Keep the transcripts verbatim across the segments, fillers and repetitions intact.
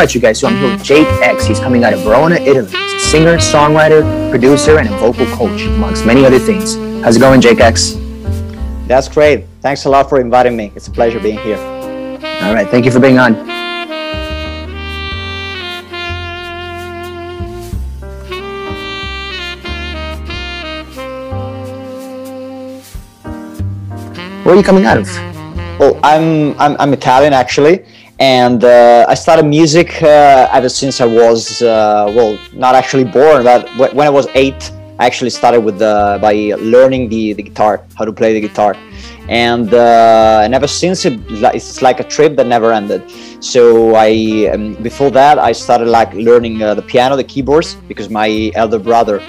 Alright you guys, so I'm here with Jake X. He's coming out of Verona, Italy. He's a singer, songwriter, producer, and a vocal coach, amongst many other things. How's it going, Jake X? That's great. Thanks a lot for inviting me. It's a pleasure being here. Alright, thank you for being on. Where are you coming out of? Well, I'm, I'm, I'm Italian, actually. And uh, I started music uh, ever since I was, uh, well, not actually born, but when I was eight, I actually started with uh, by learning the, the guitar, how to play the guitar. And, uh, and ever since, it, it's like a trip that never ended. So I, um, before that, I started like learning uh, the piano, the keyboards, because my elder brother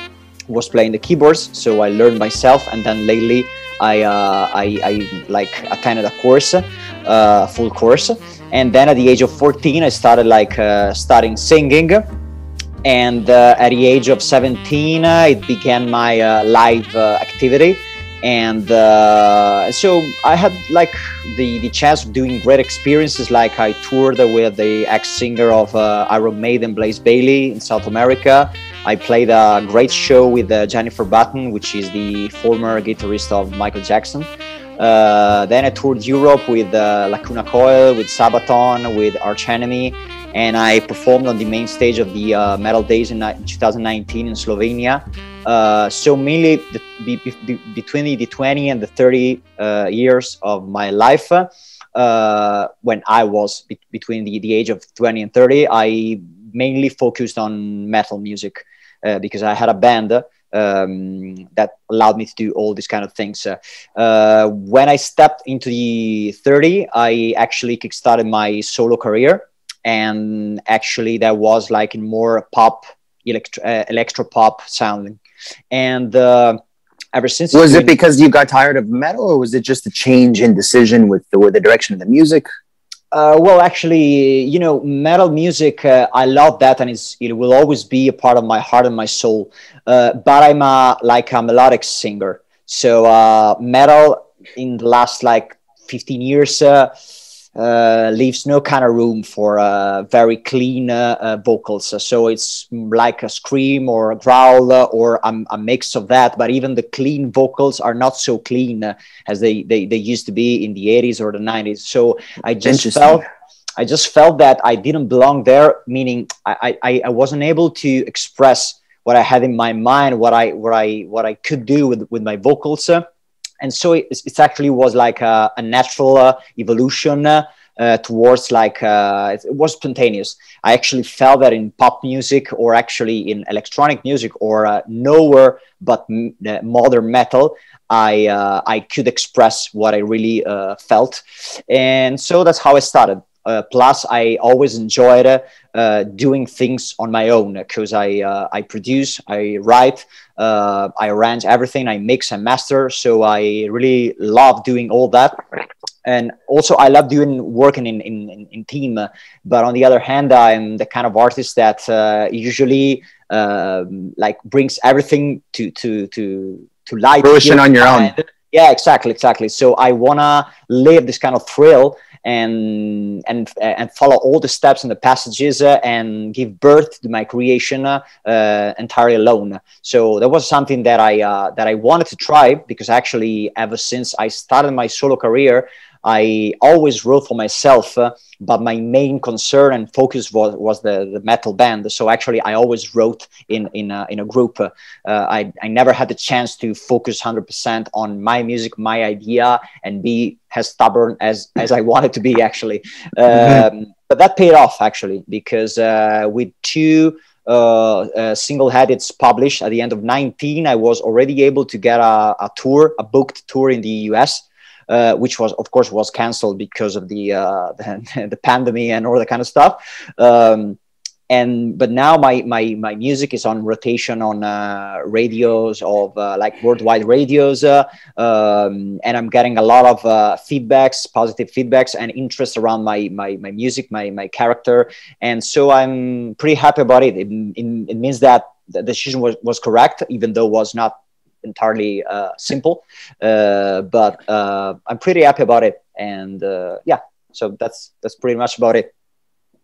was playing the keyboards. So I learned myself, and then lately I, uh, I, I like attended a course, a uh, full course. And then at the age of fourteen, I started like uh, starting singing. And uh, at the age of seventeen, uh, it began my uh, live uh, activity. And uh, so I had like the, the chance of doing great experiences. Like I toured with the ex-singer of uh, Iron Maiden, Blaze Bailey, in South America. I played a great show with uh, Jennifer Button, which is the former guitarist of Michael Jackson. Uh, then I toured Europe with uh, Lacuna Coil, with Sabaton, with Arch Enemy, and I performed on the main stage of the uh, Metal Days in twenty nineteen in Slovenia. Uh, so mainly the, the, the, between the twenty and the thirty uh, years of my life, uh, when I was be between the, the age of twenty and thirty, I mainly focused on metal music uh, because I had a band uh, Um, that allowed me to do all these kind of things. Uh, uh, when I stepped into the thirty, I actually kickstarted my solo career, and actually that was like in more pop, electro, uh, electro pop sounding. And uh, ever since, was it because you got tired of metal, or was it just a change in decision with the, with the direction of the music? Uh, well, actually, you know, metal music, uh, I love that, and it's, it will always be a part of my heart and my soul. Uh, but I'm a, like a melodic singer. So uh, metal in the last like fifteen years uh, uh, leaves no kind of room for uh, very clean uh, uh, vocals. So it's like a scream or a growl or a, a mix of that. But even the clean vocals are not so clean uh, as they, they, they used to be in the eighties or the nineties. So I just felt... I just felt that I didn't belong there, meaning I, I, I wasn't able to express what I had in my mind, what I, what I, what I could do with, with my vocals. And so it, it actually was like a, a natural uh, evolution uh, uh, towards like, uh, it, it was spontaneous. I actually felt that in pop music, or actually in electronic music, or uh, nowhere but m uh, modern metal, I, uh, I could express what I really uh, felt. And so that's how I started. Uh, plus, I always enjoyed uh, uh, doing things on my own, because I uh, I produce, I write, uh, I arrange everything, I mix and master. So I really love doing all that, and also I love doing working in in, in team. But on the other hand, I'm the kind of artist that uh, usually uh, like brings everything to to to to life. Fruition on your own. Yeah, exactly, exactly. So I wanna live this kind of thrill. And and and follow all the steps and the passages uh, and give birth to my creation uh, uh, entirely alone. So that was something that I uh, that I wanted to try, because actually ever since I started my solo career, I always wrote for myself, uh, but my main concern and focus was was the, the metal band. So actually, I always wrote in in a, in a group. Uh, I I never had the chance to focus one hundred percent on my music, my idea, and be as stubborn as as I wanted to be. Actually, um, but that paid off actually, because uh, with two uh, uh, single headeds published at the end of nineteen, I was already able to get a, a tour, a booked tour in the U S. Uh, which was, of course, was canceled because of the uh, the, the pandemic and all that kind of stuff. Um, and but now my my my music is on rotation on uh, radios of uh, like worldwide radios, uh, um, and I'm getting a lot of uh, feedbacks, positive feedbacks, and interest around my my my music, my my character. And so I'm pretty happy about it. It, it, it means that the decision was was correct, even though it was not entirely uh, simple, uh, but uh, I'm pretty happy about it, and uh, yeah, so that's that's pretty much about it.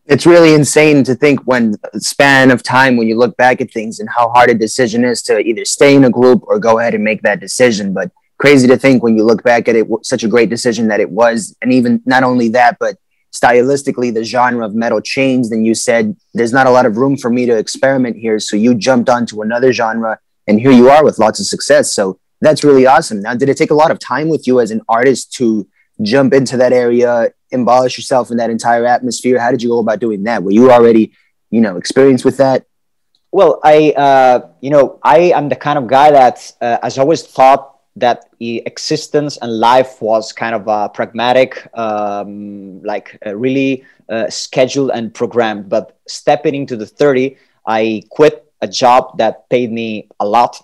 It's really insane to think when span of time, when you look back at things and how hard a decision is to either stay in a group or go ahead and make that decision. But crazy to think when you look back at it, such a great decision that it was. And even not only that, but stylistically, the genre of metal changed. And you said, there's not a lot of room for me to experiment here. So you jumped onto another genre and here you are with lots of success. So that's really awesome. Now, did it take a lot of time with you as an artist to jump into that area, embellish yourself in that entire atmosphere? How did you go about doing that? Were you already, you know, experienced with that? Well, I, uh, you know, I am the kind of guy that uh, has always thought that existence and life was kind of uh, pragmatic, um, like uh, really uh, scheduled and programmed. But stepping into the thirty, I quit a job that paid me a lot,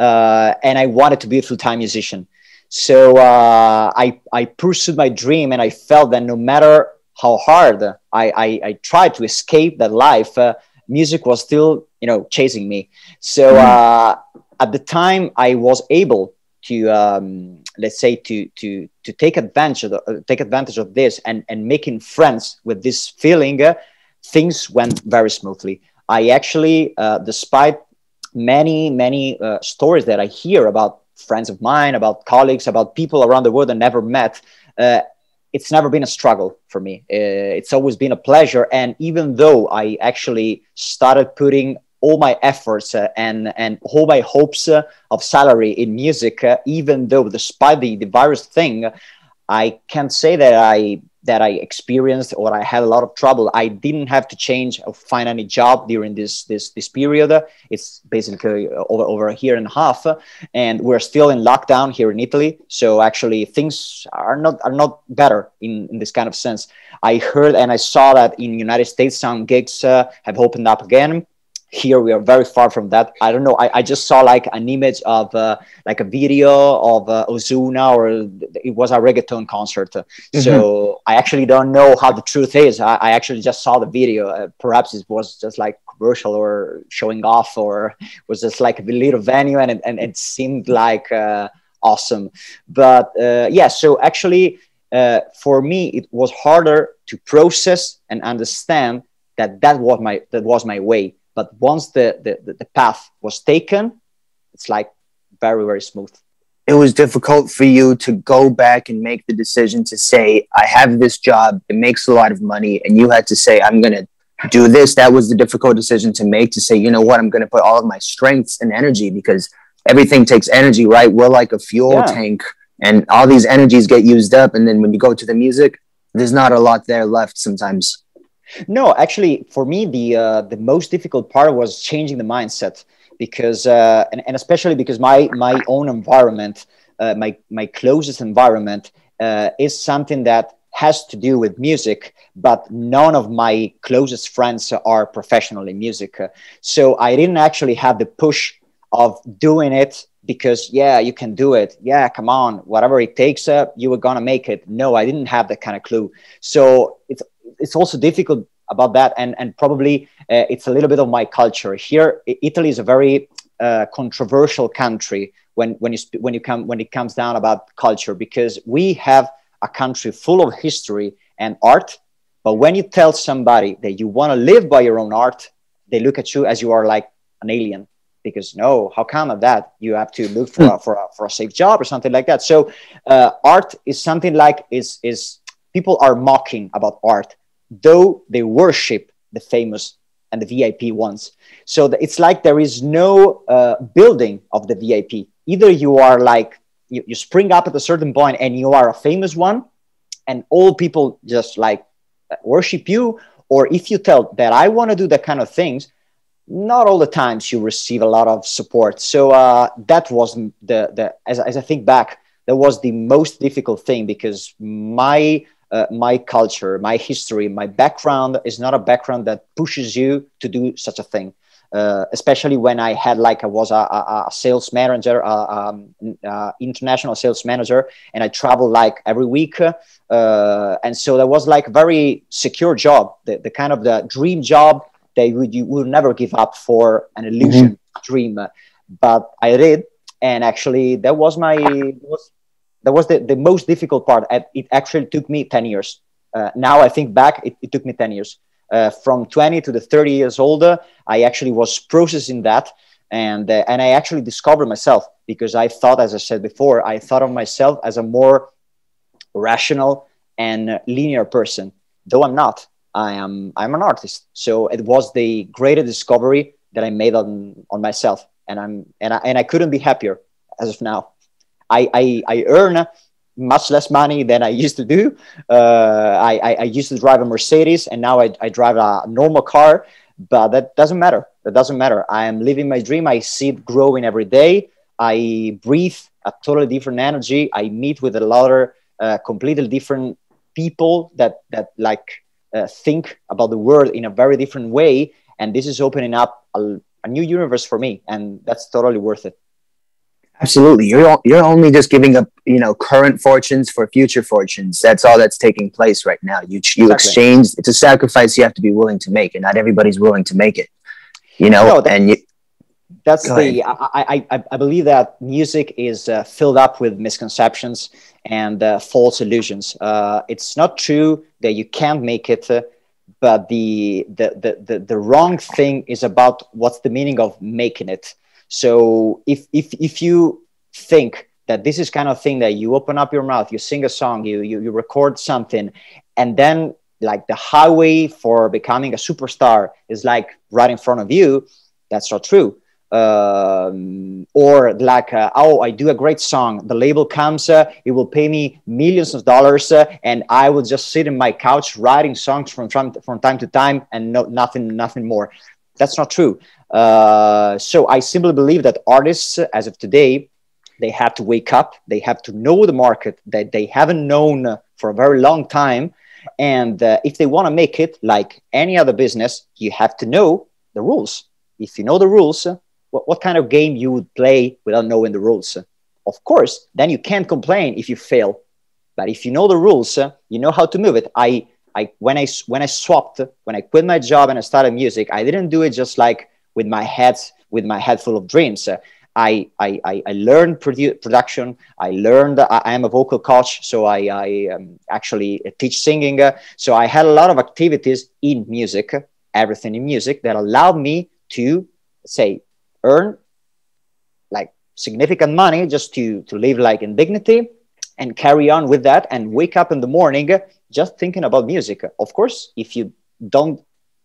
uh, and I wanted to be a full-time musician. So uh, I, I pursued my dream, and I felt that no matter how hard I, I, I tried to escape that life, uh, music was still, you know, chasing me. So uh, at the time, I was able to, um, let's say, to, to, to take, advantage of the, uh, take advantage of this and, and making friends with this feeling, uh, things went very smoothly. I actually, uh, despite many, many uh, stories that I hear about friends of mine, about colleagues, about people around the world I never met, uh, it's never been a struggle for me. Uh, it's always been a pleasure. And even though I actually started putting all my efforts uh, and, and all my hopes uh, of salary in music, uh, even though despite the, the virus thing, I can't say that I that I experienced or I had a lot of trouble. I didn't have to change or find any job during this this this period. It's basically over, over a year and a half, and we're still in lockdown here in Italy. So actually things are not are not better in, in this kind of sense. I heard and I saw that in the United States some gigs uh, have opened up again. Here we are very far from that. I don't know. I, I just saw like an image of uh, like a video of uh, Ozuna, or it was a reggaeton concert. Mm-hmm. So I actually don't know how the truth is. I, I actually just saw the video. Uh, perhaps it was just like commercial or showing off, or was just like a little venue, and it, and it seemed like uh, awesome. But uh, yeah, so actually uh, for me, it was harder to process and understand that that was my, that was my way. But once the, the, the path was taken, it's like very, very smooth. It was difficult for you to go back and make the decision to say, I have this job, it makes a lot of money, and you had to say, I'm going to do this. That was the difficult decision to make, to say, you know what, I'm going to put all of my strengths and energy, because everything takes energy, right? We're like a fuel yeah. tank, and all these energies get used up. And then when you go to the music, there's not a lot there left sometimes. No, actually, for me, the uh, the most difficult part was changing the mindset, because uh, and, and especially because my my own environment, uh, my my closest environment uh, is something that has to do with music, but none of my closest friends are professional in music. So I didn't actually have the push of doing it because, yeah, you can do it. Yeah, come on, whatever it takes, uh, you were going to make it. No, I didn't have that kind of clue. So it's It's also difficult about that, and and probably uh, it's a little bit of my culture here. Italy is a very uh, controversial country when when you when you come when it comes down about culture, because we have a country full of history and art. But when you tell somebody that you want to live by your own art, they look at you as you are like an alien. Because no, how come of that? You have to look for a, for a, for a safe job or something like that. So uh, art is something like is is people are mocking about art, though they worship the famous and the V I P ones. So the, it's like there is no uh, building of the V I P. Either you are like, you, you spring up at a certain point and you are a famous one and all people just like worship you. Or if you tell that I want to do that kind of things, not all the times you receive a lot of support. So uh, that was the, the as, as I think back, that was the most difficult thing, because my Uh, my culture, my history, my background is not a background that pushes you to do such a thing. Uh, especially when I had like I was a, a, a sales manager, a, um, uh, international sales manager, and I traveled like every week. Uh, and so that was like a very secure job, the, the kind of the dream job that you would, you would never give up for an illusion mm-hmm. dream. But I did, and actually that was my. Was, That was the, the most difficult part. It actually took me ten years. Uh, now I think back, it, it took me ten years uh, from twenty to the thirty years older, I actually was processing that. And, uh, and I actually discovered myself, because I thought, as I said before, I thought of myself as a more rational and linear person, though I'm not. I am, I'm an artist. So it was the greatest discovery that I made on, on myself. And I'm, and I, and I couldn't be happier as of now. I, I, I earn much less money than I used to do. Uh, I, I, I used to drive a Mercedes, and now I, I drive a normal car, but that doesn't matter. That doesn't matter. I am living my dream. I see it growing every day. I breathe a totally different energy. I meet with a lot of uh, completely different people that, that like, Uh, think about the world in a very different way, and this is opening up a, a new universe for me, and that's totally worth it. Absolutely. You're you're only just giving up, you know, current fortunes for future fortunes. That's all that's taking place right now. You you exactly. exchange. It's a sacrifice you have to be willing to make, and not everybody's willing to make it. You know, no, that, and you, that's the. I, I I believe that music is uh, filled up with misconceptions and uh, false illusions. Uh, it's not true that you can't make it, uh, but the, the, the, the wrong thing is about what's the meaning of making it. So if, if, if you think that this is kind of thing that you open up your mouth, you sing a song, you, you, you record something, and then like the highway for becoming a superstar is like right in front of you, that's not true. Um, or like, uh, oh, I do a great song. The label comes, uh, it will pay me millions of dollars, uh, and I will just sit in my couch writing songs from from, from time to time and no, nothing, nothing more. That's not true. Uh, so I simply believe that artists, as of today, they have to wake up. They have to know the market that they haven't known for a very long time. And uh, if they want to make it, like any other business, you have to know the rules. If you know the rules, what kind of game you would play without knowing the rules? Of course, then you can't complain if you fail. But if you know the rules, you know how to move it. I, I, when I, when I swapped, when I quit my job and I started music, I didn't do it just like with my head, with my head full of dreams. I, I, I learned produ production. I learned. I, I am a vocal coach, so I, I um, actually teach singing. So I had a lot of activities in music, everything in music that allowed me to say, earn like significant money just to, to live like in dignity and carry on with that and wake up in the morning just thinking about music. Of course, if you don't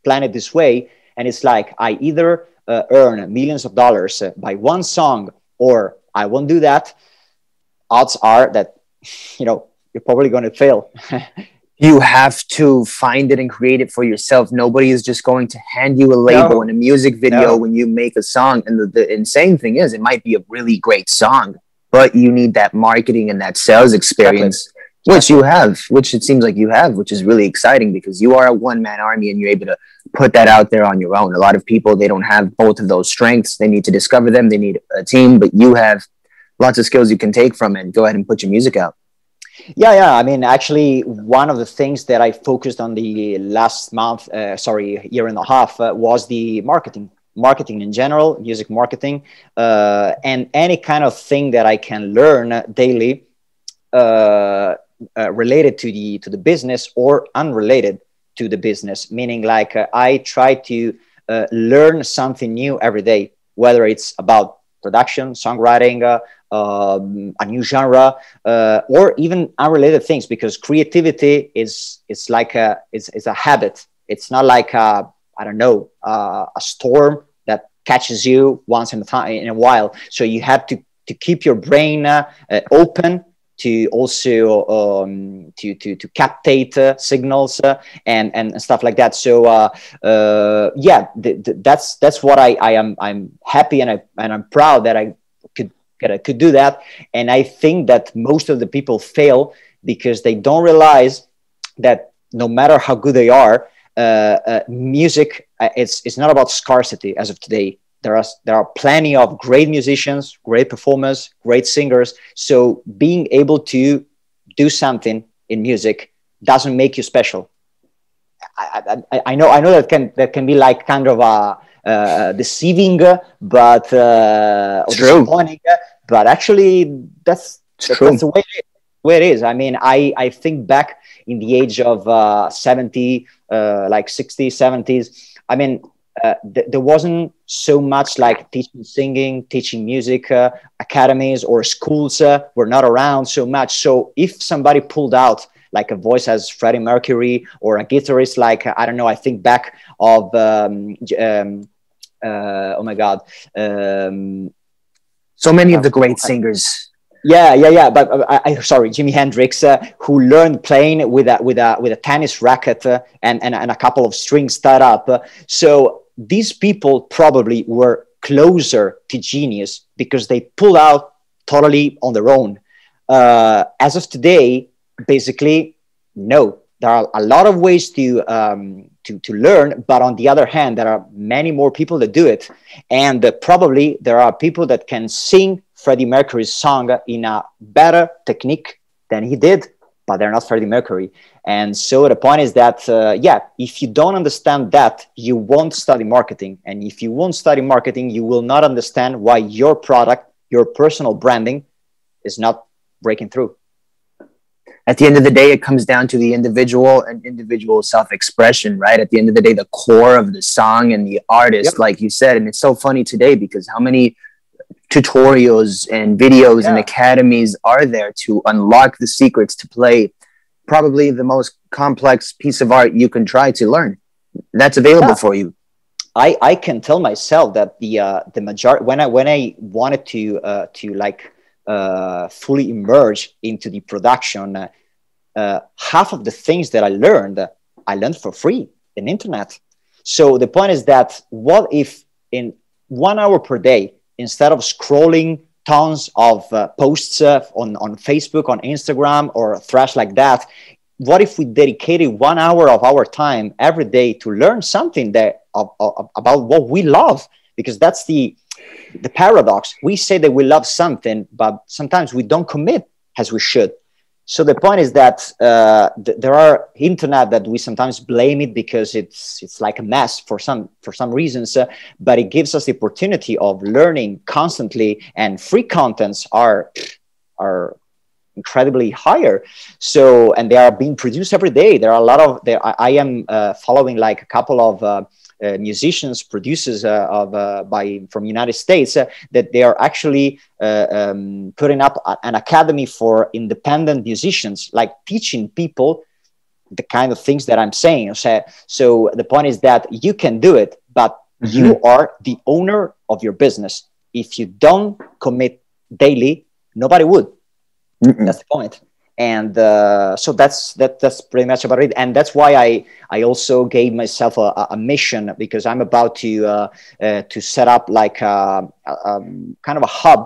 plan it this way and it's like I either uh, earn millions of dollars by one song or I won't do that, odds are that, you know, you're probably going to fail. You have to find it and create it for yourself. Nobody is just going to hand you a label no. and a music video no. when you make a song. And the, the insane thing is, it might be a really great song, but you need that marketing and that sales experience, exactly. which you have, which it seems like you have, which is really exciting because you are a one-man army and you're able to put that out there on your own. A lot of people, they don't have both of those strengths. They need to discover them. They need a team, but you have lots of skills you can take from it and go ahead and put your music out. Yeah, yeah. I mean, actually, one of the things that I focused on the last month, uh, sorry, year and a half, uh, was the marketing, marketing in general, music marketing, uh, and any kind of thing that I can learn daily, uh, uh, related to the to the business or unrelated to the business. Meaning, like uh, I try to uh, learn something new every day, whether it's about production, songwriting. Uh, Um, a new genre, uh, or even unrelated things, because creativity is it's like a it's, it's a habit. It's not like a, I don't know uh, a storm that catches you once in a time in a while. So you have to to keep your brain uh, uh, open to also um, to to to captate uh, signals uh, and and stuff like that. So uh, uh, yeah, th th that's that's what I I am I'm happy and I and I'm proud that I could. I could do that, and I think that most of the people fail because they don't realize that no matter how good they are, uh, uh, music uh, it's it's not about scarcity as of today. There are there are plenty of great musicians, great performers, great singers. So being able to do something in music doesn't make you special. I, I, I know I know that can that can be like kind of a Uh, deceiving, but uh, or disappointing, but actually, that's, that's true. That's the way it is. way it is. I mean, I, I think back in the age of uh, seventy, uh, like sixties, seventies. I mean, uh, th there wasn't so much like teaching singing, teaching music, uh, academies or schools uh, were not around so much. So if somebody pulled out like a voice as Freddie Mercury or a guitarist, like, I don't know, I think back of, um, um, uh, oh my God. Um, so many of the great singers. Yeah, yeah, yeah. But uh, I, sorry, Jimi Hendrix, uh, who learned playing with a with a with a tennis racket uh, and, and and a couple of strings tied up. Uh, so these people probably were closer to genius because they pulled out totally on their own. Uh, as of today, basically, no. There are a lot of ways to um, to to learn, but on the other hand, there are many more people that do it, and uh, probably there are people that can sing Freddie Mercury's song in a better technique than he did, but they're not Freddie Mercury. And so the point is that, uh, yeah, if you don't understand that, you won't study marketing. And if you won't study marketing, you will not understand why your product, your personal branding is not breaking through. At the end of the day, it comes down to the individual and individual self-expression, right? At the end of the day, the core of the song and the artist, yep. like you said. And it's so funny today because how many tutorials and videos yeah. and academies are there to unlock the secrets to play probably the most complex piece of art you can try to learn that's available yeah. for you. I, I can tell myself that the uh, the majority, when I when I wanted to uh, to like uh, fully immerse into the production, uh, uh, half of the things that I learned I learned for free in internet. So the point is that what if in one hour per day, instead of scrolling tons of uh, posts uh, on, on Facebook, on Instagram, or thrash like that, what if we dedicated one hour of our time every day to learn something that, of, of, about what we love? Because that's the, the paradox. We say that we love something, but sometimes we don't commit as we should. So the point is that uh, th there are internet that we sometimes blame it because it's it's like a mess for some for some reasons, uh, but it gives us the opportunity of learning constantly, and free contents are are incredibly higher. So and they are being produced every day. There are a lot of there. I, I am uh, following like a couple of. Uh, Uh, musicians, producers uh, of uh, by from United States uh, that they are actually uh, um, putting up a, an academy for independent musicians, like teaching people the kind of things that I'm saying. So, so the point is that you can do it, but mm-hmm. you are the owner of your business. If you don't commit daily, nobody would. Mm-mm. That's the point. And uh, so that's that. That's pretty much about it. And that's why I I also gave myself a, a mission, because I'm about to uh, uh, to set up like a, a, a kind of a hub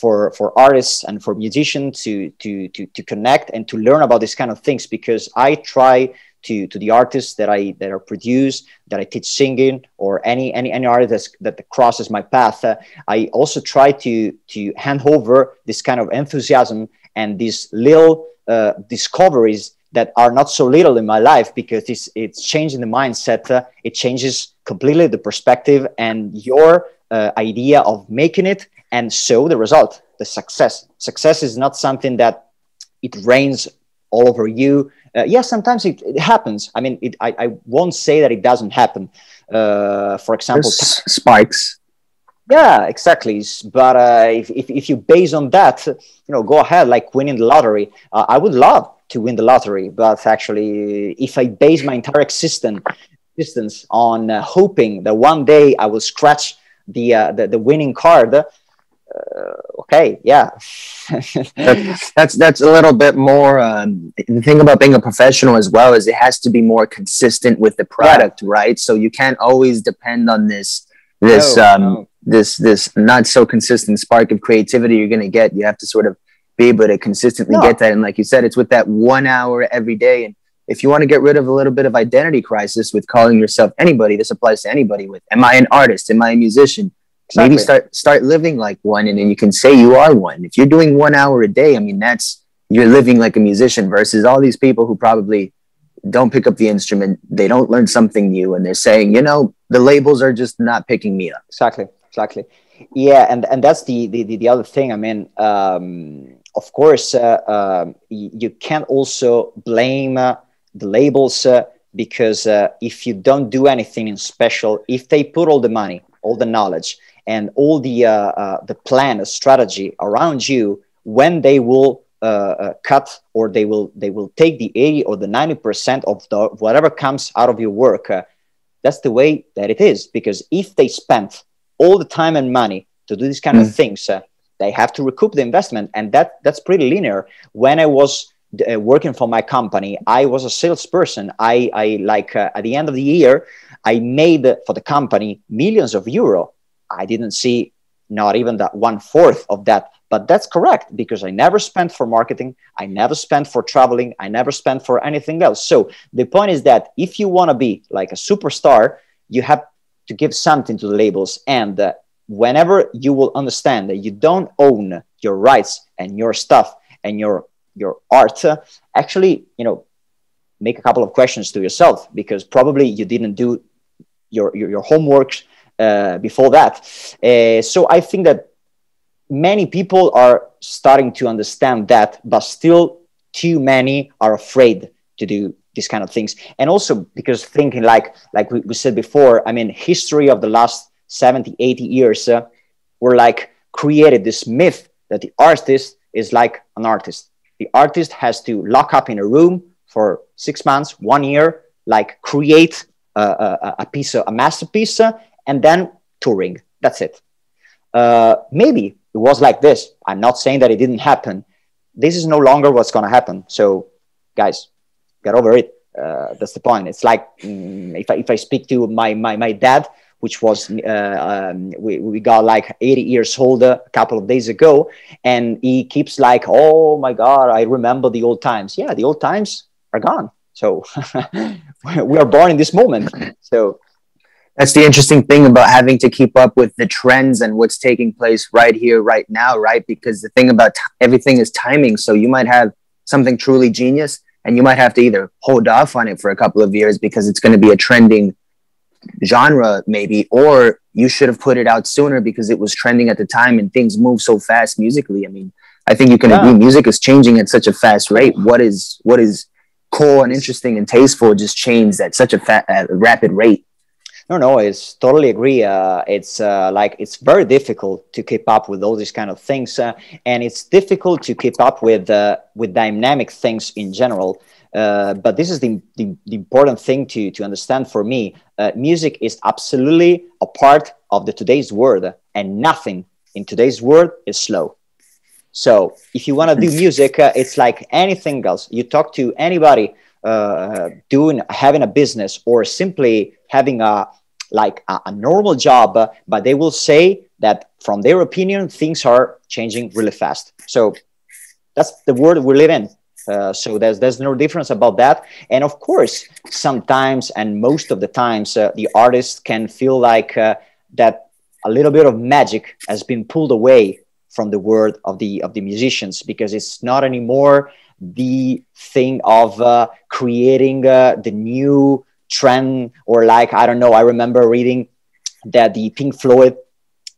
for for artists and for musicians to to to to connect and to learn about these kind of things. Because I try to to the artists that I that are produced, that I teach singing, or any any any artist that crosses my path. Uh, I also try to to hand over this kind of enthusiasm and these little Uh, discoveries that are not so little in my life, because it's, it's changing the mindset. Uh, it changes completely the perspective and your uh, idea of making it. And so the result, the success, success is not something that it rains all over you. Uh, yeah, sometimes it, it happens. I mean, it, I, I won't say that it doesn't happen. Uh, for example, spikes. Yeah, exactly. But uh, if, if, if you base on that, you know, go ahead, like winning the lottery. Uh, I would love to win the lottery, but actually, if I base my entire existence, existence on uh, hoping that one day I will scratch the, uh, the, the winning card, uh, okay, yeah. that's, that's, that's a little bit more, um, the thing about being a professional as well is it has to be more consistent with the product, yeah. right? So you can't always depend on this, this, no, um, no. this this not so consistent spark of creativity you're going to get. You have to sort of be able to consistently no. get that. And like you said, it's with that one hour every day. And if you want to get rid of a little bit of identity crisis with calling yourself anybody, this applies to anybody. With, am I an artist? Am I a musician? Exactly. Maybe start start living like one, and then you can say you are one. If you're doing one hour a day, I mean, that's, you're living like a musician versus all these people who probably don't pick up the instrument. They don't learn something new. And they're saying, you know, the labels are just not picking me up. Exactly. Exactly. Yeah. And, and that's the, the, the other thing. I mean, um, of course, uh, um, you can also blame uh, the labels uh, because uh, if you don't do anything in special, if they put all the money, all the knowledge, and all the uh, uh, the plan, the strategy around you, when they will uh, uh, cut or they will they will take the eighty or the ninety percent of the whatever comes out of your work, uh, that's the way that it is. Because if they spent all the time and money to do these kind mm. of things, uh, they have to recoup the investment, and that that's pretty linear. When I was uh, working for my company, I was a salesperson. I I like uh, at the end of the year, I made uh, for the company millions of euro. I didn't see not even that one fourth of that, but that's correct because I never spent for marketing. I never spent for traveling. I never spent for anything else. So the point is that if you want to be like a superstar, you have to give something to the labels. And uh, whenever you will understand that you don't own your rights and your stuff and your, your art, uh, actually, you know, make a couple of questions to yourself, because probably you didn't do your, your, your homework Uh, before that. Uh, so I think that many people are starting to understand that, but still too many are afraid to do these kind of things. And also because thinking like, like we, we said before, I mean, history of the last seventy, eighty years uh, were like created this myth that the artist is like an artist. The artist has to lock up in a room for six months, one year, like create uh, a, a piece of a masterpiece, uh, and then touring, that's it. Uh, maybe it was like this. I'm not saying that it didn't happen. This is no longer what's gonna happen. So guys, get over it. Uh, that's the point. It's like, mm, if, I, if I speak to my, my, my dad, which was, uh, um, we, we got like eighty years old a couple of days ago, and he keeps like, oh my God, I remember the old times. Yeah, the old times are gone. So we are born in this moment, so. That's the interesting thing about having to keep up with the trends and what's taking place right here, right now, right? Because the thing about t- everything is timing. So you might have something truly genius, and you might have to either hold off on it for a couple of years because it's going to be a trending genre maybe, or you should have put it out sooner because it was trending at the time and things move so fast musically. I mean, I think you can yeah. agree music is changing at such a fast rate. What is, what is cool and interesting and tasteful just changes at such a fa- at a rapid rate. No, no, it's totally agree. Uh, it's uh, like it's very difficult to keep up with all these kind of things, uh, and it's difficult to keep up with uh, with dynamic things in general. Uh, but this is the, the, the important thing to to understand for me. Uh, music is absolutely a part of the today's world, and nothing in today's world is slow. So if you want to do music, uh, it's like anything else. You talk to anybody uh, doing having a business or simply having a like a, a normal job, uh, but they will say that from their opinion, things are changing really fast. So that's the world we live in. Uh, so there's, there's no difference about that. And of course, sometimes and most of the times, uh, the artist can feel like uh, that a little bit of magic has been pulled away from the world of the, of the musicians, because it's not anymore the thing of uh, creating uh, the new trend, or like, I don't know, I remember reading that the Pink Floyd,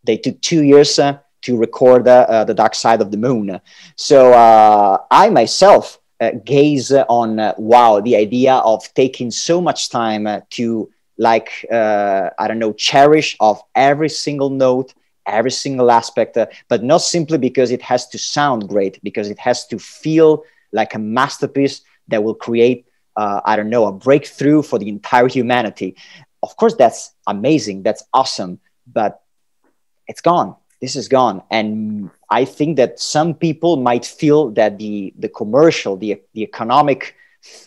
they took two years uh, to record uh, uh, the Dark Side of the Moon. So uh, I myself uh, gaze on, uh, wow, the idea of taking so much time uh, to like, uh, I don't know, cherish of every single note, every single aspect, uh, but not simply because it has to sound great, because it has to feel like a masterpiece that will create Uh, I don't know, a breakthrough for the entire humanity. Of course, that's amazing. That's awesome. But it's gone. This is gone. And I think that some people might feel that the, the commercial, the, the economic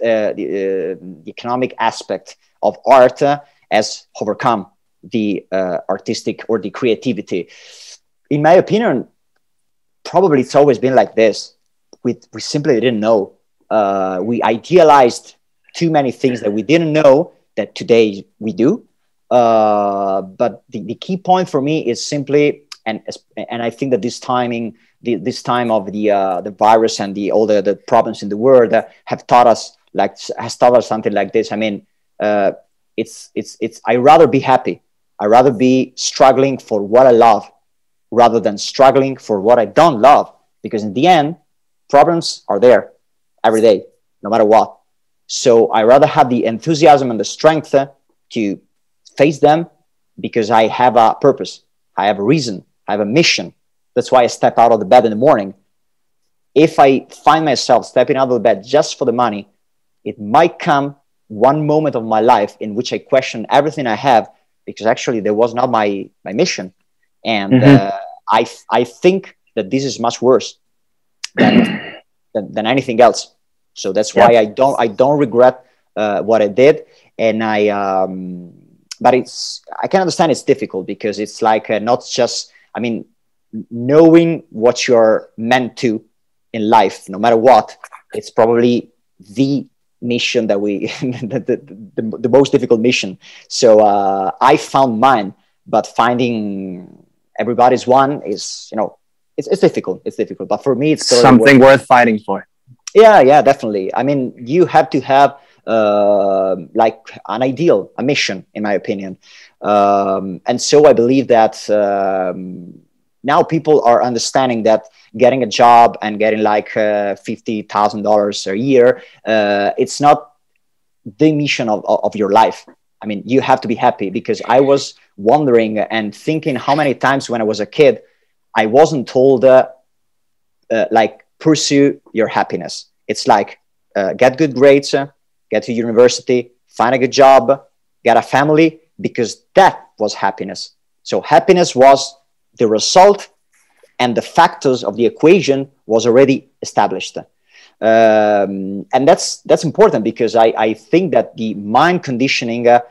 uh, the, uh, the economic aspect of art uh, has overcome the uh, artistic or the creativity. In my opinion, probably it's always been like this. We, we simply didn't know. Uh, we idealized too many things that we didn't know that today we do. Uh, but the, the key point for me is simply, and and I think that this timing, the, this time of the uh, the virus and the all the, the problems in the world uh, have taught us like has taught us something like this. I mean, uh, it's it's it's. I rather be happy. I rather be struggling for what I love, rather than struggling for what I don't love. Because in the end, Problems are there every day, no matter what. So I rather have the enthusiasm and the strength to face them because I have a purpose. I have a reason. I have a mission. That's why I step out of the bed in the morning. If I find myself stepping out of the bed just for the money, it might come one moment of my life in which I question everything I have, because actually there was not my, my mission. And mm-hmm. uh, I, I think that this is much worse than, than, than anything else. So that's why yeah. I don't, I don't regret uh, what I did. And I, um, but it's, I can understand it's difficult because it's like uh, not just, I mean, knowing what you're meant to in life, no matter what, it's probably the mission that we, the, the, the, the most difficult mission. So uh, I found mine, but finding everybody's one is, you know, it's, it's difficult. It's difficult. But for me, it's totally something worth, worth fighting for. Yeah, yeah, definitely. I mean, you have to have uh, like an ideal, a mission, in my opinion. Um, and so I believe that um, now people are understanding that getting a job and getting like uh, fifty thousand dollars a year, uh, it's not the mission of, of your life. I mean, you have to be happy, because I was wondering and thinking how many times when I was a kid, I wasn't told uh, uh, like pursue your happiness. It's like uh, get good grades, uh, get to university, find a good job, get a family, because that was happiness. So happiness was the result, and the factors of the equation was already established. Um, and that's, that's important, because I, I think that the mind conditioning, uh,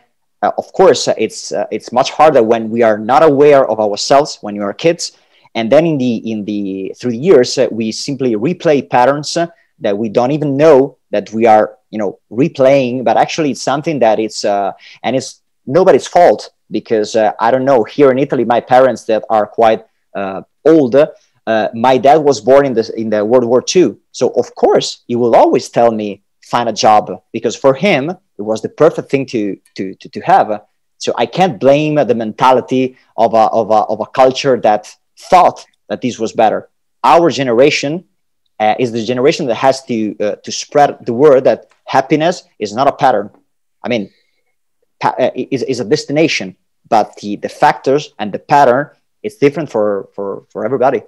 uh, of course, uh, it's, uh, it's much harder when we are not aware of ourselves, when we are kids. And then in the, in the, through the years, uh, we simply replay patterns uh, that we don't even know that we are, you know, replaying, but actually it's something that it's, uh, and it's nobody's fault, because uh, I don't know, here in Italy, my parents that are quite uh, old, uh, my dad was born in the, in the World War Two. So of course, he will always tell me, find a job, because for him, it was the perfect thing to, to, to, to have. So I can't blame the mentality of a, of a, of a culture that thought that this was better. Our generation uh, is the generation that has to uh, to spread the word that happiness is not a pattern. I mean, pa uh, is is a destination, but the the factors and the pattern is different for for for everybody.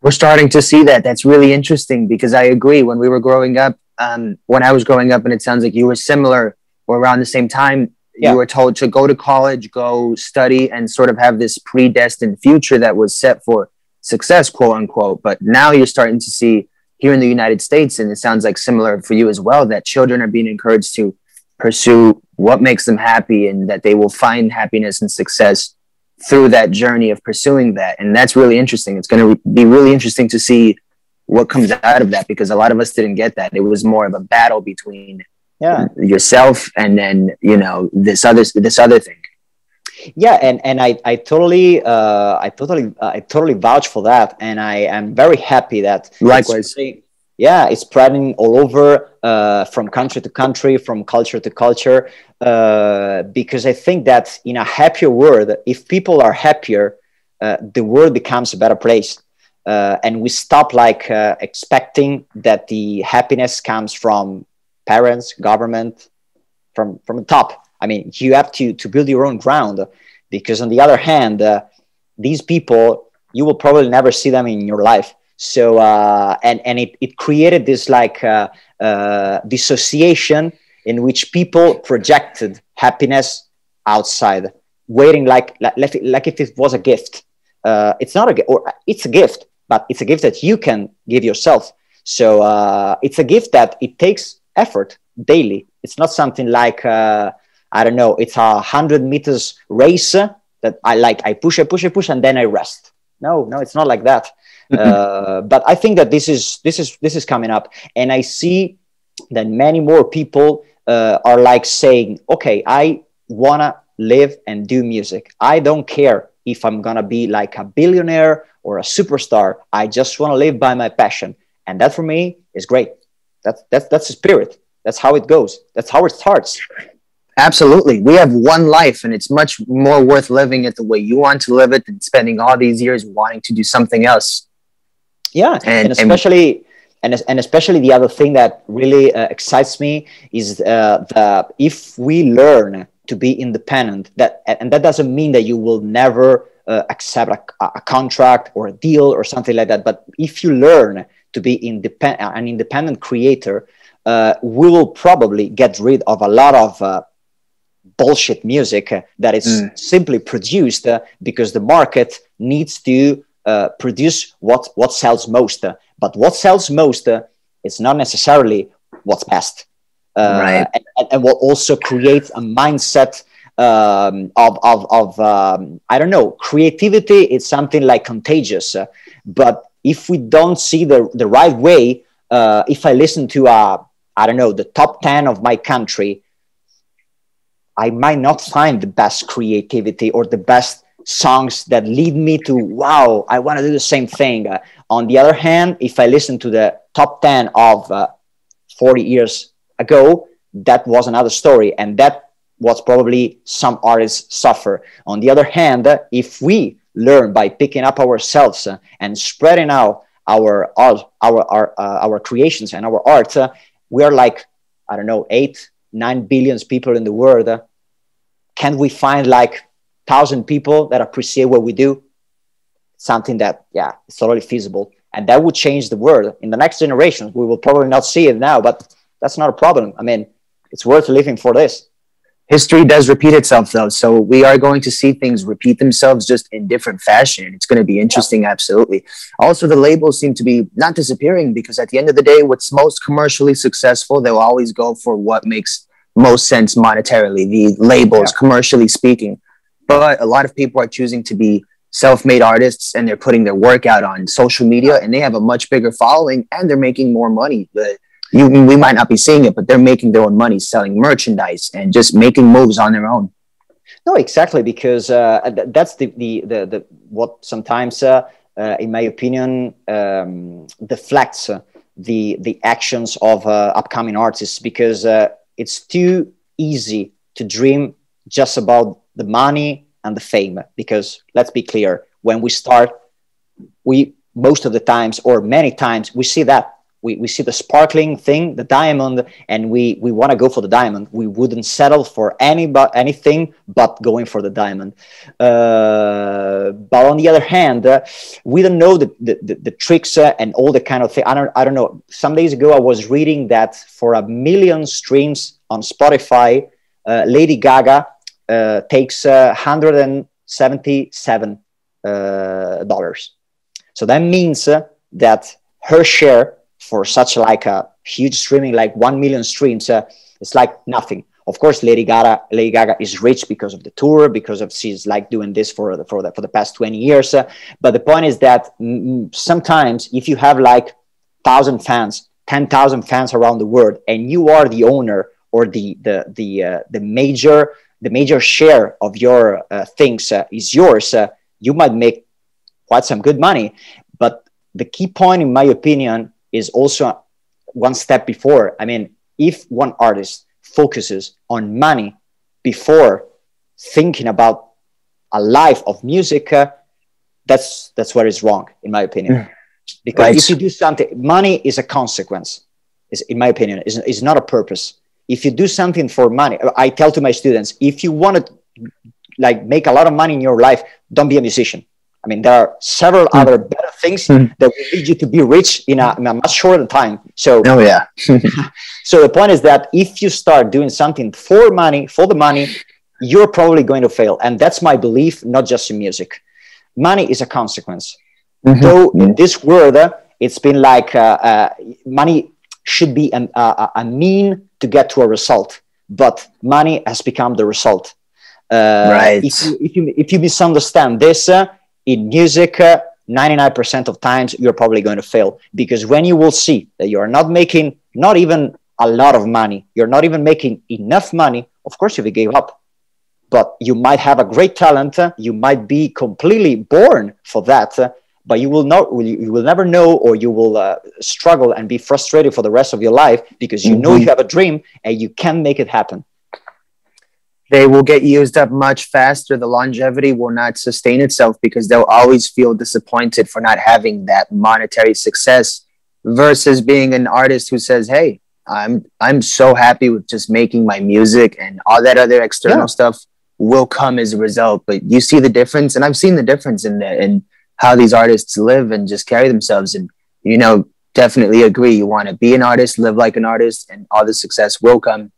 We're starting to see that. That's really interesting, because I agree. When we were growing up, um, when I was growing up, and it sounds like you were similar or around the same time. Yeah. You were told to go to college, go study, and sort of have this predestined future that was set for success, quote unquote. But now you're starting to see here in the United States, and it sounds like similar for you as well, that children are being encouraged to pursue what makes them happy, and that they will find happiness and success through that journey of pursuing that. And that's really interesting. It's going to be really interesting to see what comes out of that, because a lot of us didn't get that. It was more of a battle between yeah yourself and then, you know, this other this other thing. Yeah, and and i i totally uh i totally uh, i totally vouch for that, and I am very happy that likewise it's spreading, yeah it's spreading all over, uh from country to country, from culture to culture, uh because I think that in a happier world, if people are happier, uh, the world becomes a better place, uh and we stop like uh, expecting that the happiness comes from parents, government, from from the top. I mean, you have to to build your own ground, because on the other hand, uh, these people, you will probably never see them in your life. So uh, and and it it created this like uh, uh, dissociation in which people projected happiness outside, waiting like like like if it was a gift. Uh, it's not a or it's a gift, but it's a gift that you can give yourself. So uh, it's a gift that it takes effort daily. It's not something like uh, I don't know, it's a hundred meters race that I like I push I push I push and then I rest. No, no, it's not like that. uh, but I think that this is this is this is coming up, and I see that many more people uh, are like saying, okay, I wanna live and do music. I don't care if I'm gonna be like a billionaire or a superstar. I just wanna live by my passion, and that for me is great. That's, that's, that's the spirit. That's how it goes. That's how it starts. Absolutely. We have one life, and it's much more worth living it the way you want to live it than spending all these years wanting to do something else. Yeah. And, and especially, and and and especially the other thing that really uh, excites me is uh, that if we learn to be independent, that and that doesn't mean that you will never uh, accept a, a contract or a deal or something like that. But if you learn to be independent, an independent creator, uh, we will probably get rid of a lot of uh, bullshit music that is mm. simply produced uh, because the market needs to uh, produce what what sells most. Uh, but what sells most uh, is not necessarily what's best. Uh, right. and, and will also create a mindset um, of, of, of um, I don't know, creativity is something like contagious. Uh, but if we don't see the, the right way, uh, if I listen to, uh, I don't know, the top ten of my country, I might not find the best creativity or the best songs that lead me to, wow, I want to do the same thing. Uh, on the other hand, if I listen to the top ten of uh, forty years ago, that was another story, and that was probably some artists suffer. On the other hand, if we learn by picking up ourselves uh, and spreading out our our our uh, our creations and our art, uh, we are like, I don't know, eight nine billions people in the world. Uh, can we find like thousand people that appreciate what we do? Something that, yeah, it's totally feasible, and that would change the world in the next generation. We will probably not see it now, but that's not a problem. I mean, it's worth living for this. History does repeat itself, though. So we are going to see things repeat themselves just in different fashion. It's going to be interesting, yeah. Absolutely. Also, the labels seem to be not disappearing because at the end of the day, what's most commercially successful, they'll always go for what makes most sense monetarily, the labels, yeah. Commercially speaking. But a lot of people are choosing to be self-made artists, and they're putting their work out on social media, and they have a much bigger following, and they're making more money. But You, we might not be seeing it, but they're making their own money, selling merchandise and just making moves on their own. No, exactly, because uh, th that's the, the the the what sometimes, uh, uh, in my opinion, um, deflects uh, the the actions of uh, upcoming artists, because uh, it's too easy to dream just about the money and the fame. Because let's be clear, when we start, we most of the times or many times we see that. We, we see the sparkling thing, the diamond, and we, we want to go for the diamond. We wouldn't settle for any, but anything but going for the diamond. Uh, but on the other hand, uh, we don't know the, the, the, the tricks uh, and all the kind of thing. I don't, I don't know. Some days ago, I was reading that for a million streams on Spotify, uh, Lady Gaga uh, takes uh, one hundred seventy-seven dollars. Uh, so that means uh, that her share for such like a huge streaming, like one million streams, uh, it's like nothing. Of course, Lady Gaga, Lady Gaga is rich because of the tour, because of she's like doing this for the, for the, for the past twenty years. Uh, but the point is that sometimes if you have like one thousand fans, ten thousand fans around the world, and you are the owner or the, the, the, uh, the, major, the major share of your uh, things uh, is yours, uh, you might make quite some good money. But the key point, in my opinion, is also one step before. I mean, if one artist focuses on money before thinking about a life of music, uh, that's that's what is wrong, in my opinion. Yeah. Because right. If you do something, money is a consequence, is, in my opinion, is is not a purpose. If you do something for money, I tell to my students, if you want to like make a lot of money in your life, don't be a musician. I mean, there are several mm. other better things mm. that will lead you to be rich in a, in a much shorter time. So, oh, yeah. So the point is that if you start doing something for money, for the money, you're probably going to fail. And that's my belief, not just in music. Money is a consequence. Mm-hmm. Though mm. in this world, uh, it's been like uh, uh, money should be an, uh, a mean to get to a result. But money has become the result. Uh, right. If you, if you, if you misunderstand this... Uh, in music, uh, ninety-nine percent of times, you're probably going to fail, because when you will see that you're not making not even a lot of money, you're not even making enough money, of course, if you gave up. But you might have a great talent, uh, you might be completely born for that, uh, but you will, not, you will never know, or you will uh, struggle and be frustrated for the rest of your life, because you mm-hmm. know you have a dream and you can make it happen. They will get used up much faster. The longevity will not sustain itself because they'll always feel disappointed for not having that monetary success versus being an artist who says, hey, I'm I'm so happy with just making my music and all that other external yeah. stuff will come as a result. But you see the difference, and I've seen the difference in the, in how these artists live and just carry themselves. And, you know, definitely agree. You want to be an artist, live like an artist, and all the success will come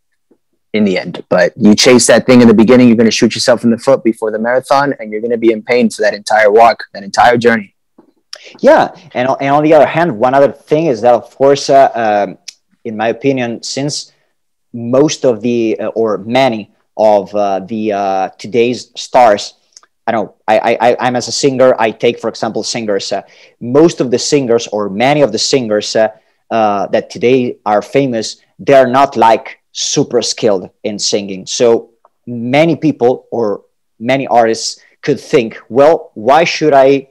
in the end. But you chase that thing in the beginning, you're going to shoot yourself in the foot before the marathon, and you're going to be in pain for that entire walk, that entire journey. Yeah. And, and on the other hand, one other thing is that, of course, uh, um, in my opinion, since most of the, uh, or many of uh, the uh, today's stars, I don't, I, I, I'm as a singer, I take, for example, singers, uh, most of the singers or many of the singers uh, uh, that today are famous, they're not like super skilled in singing. So many people or many artists could think, well, why should I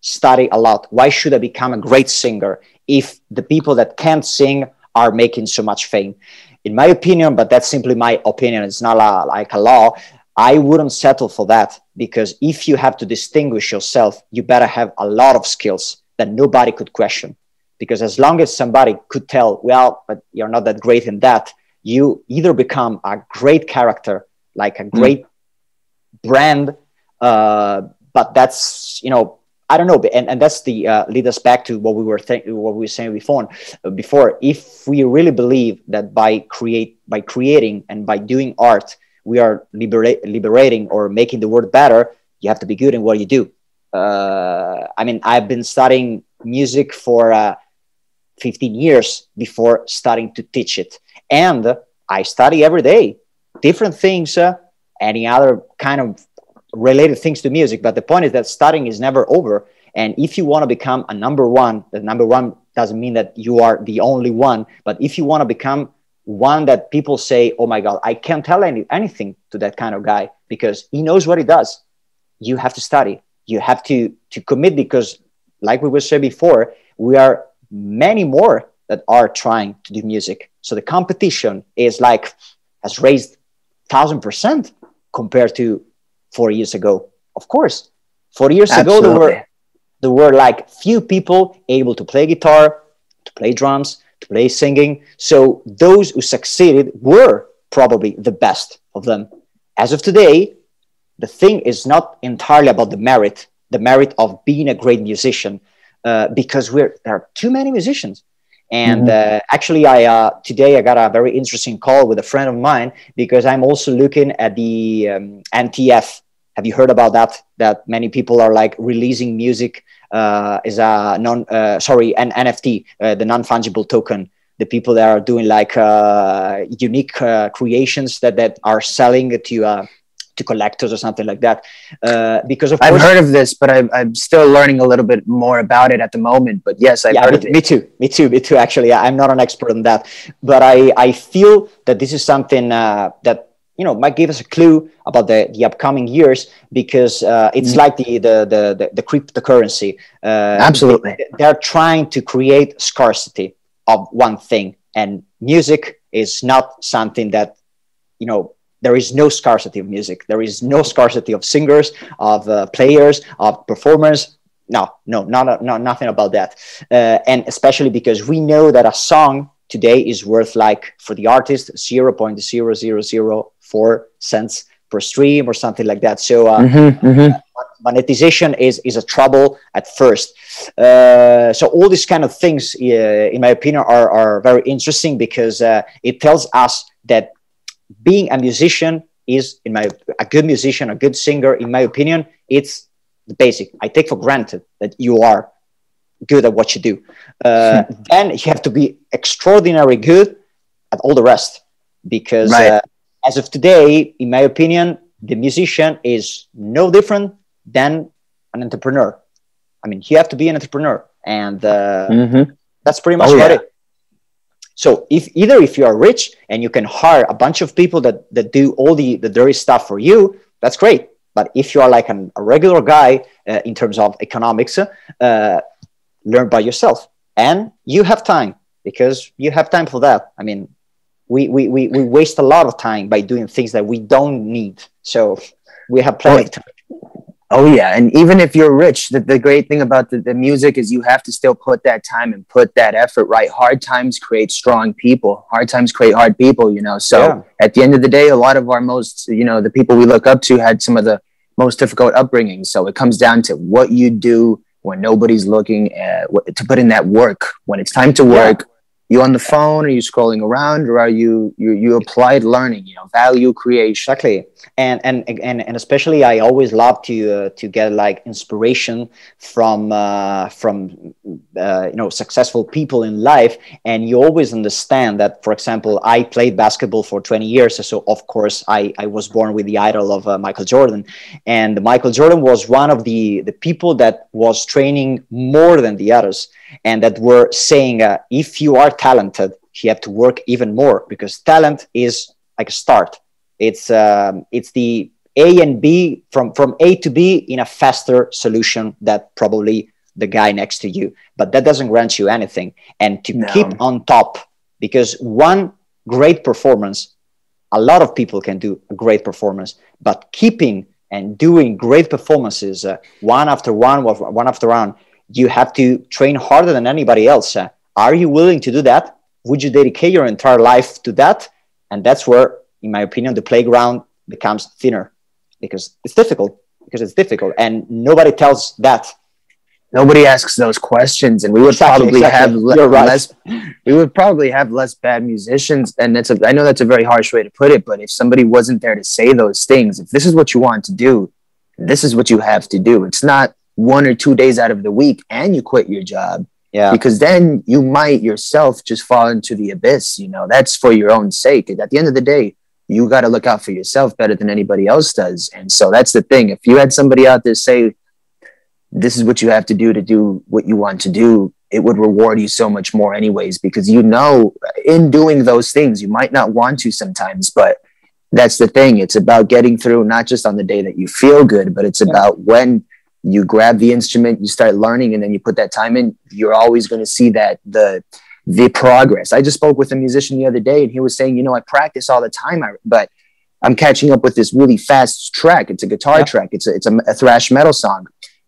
study a lot? Why should I become a great singer if the people that can't sing are making so much fame? In my opinion, but that's simply my opinion, it's not a, like a law, I wouldn't settle for that, because if you have to distinguish yourself, you better have a lot of skills that nobody could question. Because as long as somebody could tell, well, but you're not that great in that, you either become a great character, like a great mm-hmm. brand, uh, but that's, you know, I don't know, and, and that's the uh, lead us back to what we were th- what we were saying before. Uh, before, if we really believe that by create by creating and by doing art, we are libera- liberating or making the world better, you have to be good in what you do. Uh, I mean, I've been studying music for uh, fifteen years before starting to teach it, and I study every day different things, uh, any other kind of related things to music, but the point is that studying is never over. And if you want to become a number one, the number one doesn't mean that you are the only one, but if you want to become one that people say, oh my God, I can't tell any, anything to that kind of guy because he knows what he does, you have to study, you have to to commit, because like we were saying before, we are many more that are trying to do music, so the competition is like has raised thousand percent compared to Four years ago, of course. Four years Absolutely. ago, there were there were like few people able to play guitar, to play drums, to play singing. So those who succeeded were probably the best of them. As of today, the thing is not entirely about the merit, the merit of being a great musician, uh, because we're there are too many musicians. And uh, actually, I uh, today I got a very interesting call with a friend of mine, because I'm also looking at the um, N F T. Have you heard about that? That many people are like releasing music uh, as a non uh, sorry an N F T, uh, the non-fungible token. The people that are doing like uh, unique uh, creations that that are selling to uh, to collectors or something like that. Uh, because of I've course, heard of this, but I'm, I'm still learning a little bit more about it at the moment. But yes, I've yeah, heard me, of it. Me too. Me too. Me too. Actually, I'm not an expert on that, but I, I feel that this is something uh, that, you know, might give us a clue about the, the upcoming years, because uh, it's mm-hmm. like the the the the, the cryptocurrency. Uh, Absolutely, they, they're trying to create scarcity of one thing, and music is not something that, you know. There is no scarcity of music. There is no scarcity of singers, of uh, players, of performers. No, no, not, not, nothing about that. Uh, and especially because we know that a song today is worth like, for the artist, zero point zero zero zero four cents per stream or something like that. So uh, mm-hmm, mm-hmm. Uh, monetization is, is a trouble at first. Uh, so all these kind of things, uh, in my opinion, are, are very interesting, because uh, it tells us that being a musician is, in my a good musician, a good singer, in my opinion, it's the basic. I take for granted that you are good at what you do. Uh, then you have to be extraordinarily good at all the rest, because right. uh, as of today, in my opinion, the musician is no different than an entrepreneur. I mean, you have to be an entrepreneur, and uh, mm-hmm. that's pretty much oh, what yeah. it. So if either if you are rich and you can hire a bunch of people that, that do all the, the dirty stuff for you, that's great. But if you are like an, a regular guy uh, in terms of economics, uh, learn by yourself. And you have time, because you have time for that. I mean, we, we, we, we waste a lot of time by doing things that we don't need. So we have plenty of time. Oh, yeah. And even if you're rich, the, the great thing about the, the music is you have to still put that time and put that effort, right? Hard times create strong people. Hard times create hard people, you know? So yeah. At the end of the day, a lot of our most, you know, the people we look up to had some of the most difficult upbringings. So it comes down to what you do when nobody's looking, at, to put in that work. When it's time to work, yeah. You on the phone? Are you scrolling around? Or are you, you, you applied learning, you know, value creation? Exactly. And, and, and, and especially I always love to, uh, to get like inspiration from, uh, from, uh, you know, successful people in life. And you always understand that, for example, I played basketball for twenty years. So of course I, I was born with the idol of uh, Michael Jordan, and Michael Jordan was one of the, the people that was training more than the others, and that were saying, uh, if you are talented, you have to work even more, because talent is like a start. It's um, it's the A and B, from, from A to B in a faster solution that probably the guy next to you. But that doesn't grant you anything. And to no. keep on top, because one great performance, a lot of people can do a great performance, but keeping and doing great performances, uh, one after one, one after one, you have to train harder than anybody else. Uh, are you willing to do that? Would you dedicate your entire life to that? And that's where, in my opinion, the playground becomes thinner, because it's difficult, because it's difficult. And nobody tells that. Nobody asks those questions, and we would exactly, probably exactly. have le- right. less, we would probably have less bad musicians. And that's a, I know that's a very harsh way to put it, but if somebody wasn't there to say those things, if this is what you want to do, this is what you have to do. It's not one or two days out of the week and you quit your job. Yeah. Because then you might yourself just fall into the abyss. You know, that's for your own sake. At the end of the day, you got to look out for yourself better than anybody else does. And so that's the thing. If you had somebody out there say, this is what you have to do to do what you want to do, it would reward you so much more anyways, because, you know, in doing those things, you might not want to sometimes, but that's the thing. It's about getting through, not just on the day that you feel good, but it's yeah. about when you grab the instrument, you start learning, and then you put that time in, you're always going to see that the, the progress. I just spoke with a musician the other day, and he was saying, you know, I practice all the time, I, but I'm catching up with this really fast track. It's a guitar yeah. track. It's a, it's a, a thrash metal song.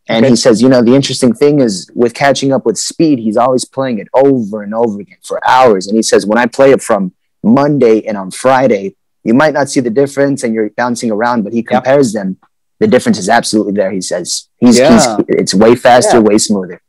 And okay. he says, you know, the interesting thing is with catching up with speed, he's always playing it over and over again for hours. And he says, when I play it from Monday and on Friday, you might not see the difference and you're bouncing around, but he compares yeah. them. The difference is absolutely there. He says he's, yeah. he's it's way faster, yeah. way smoother.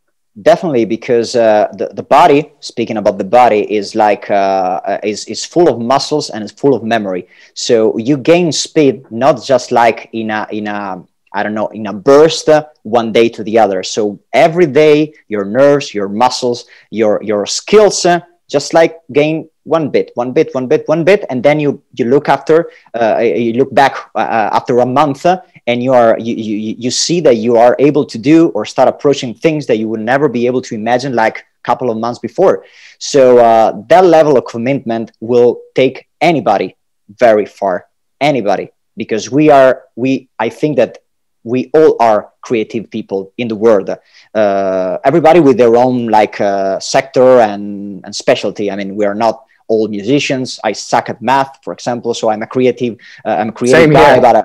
Definitely, because uh, the the body, speaking about the body, is like uh, is is full of muscles and it's full of memory. So you gain speed not just like in a in a I don't know in a burst uh, one day to the other. So every day your nerves, your muscles, your your skills uh, just like gain one bit, one bit, one bit, one bit, and then you you look after uh, you look back uh, after a month. Uh, And you are you, you you see that you are able to do or start approaching things that you would never be able to imagine like a couple of months before. So uh, that level of commitment will take anybody very far, anybody, because we are we I think that we all are creative people in the world. Uh, everybody with their own like uh, sector and and specialty. I mean, we are not all musicians. I suck at math, for example, so I'm a creative. Uh, I'm a creative Same guy, here. but. A,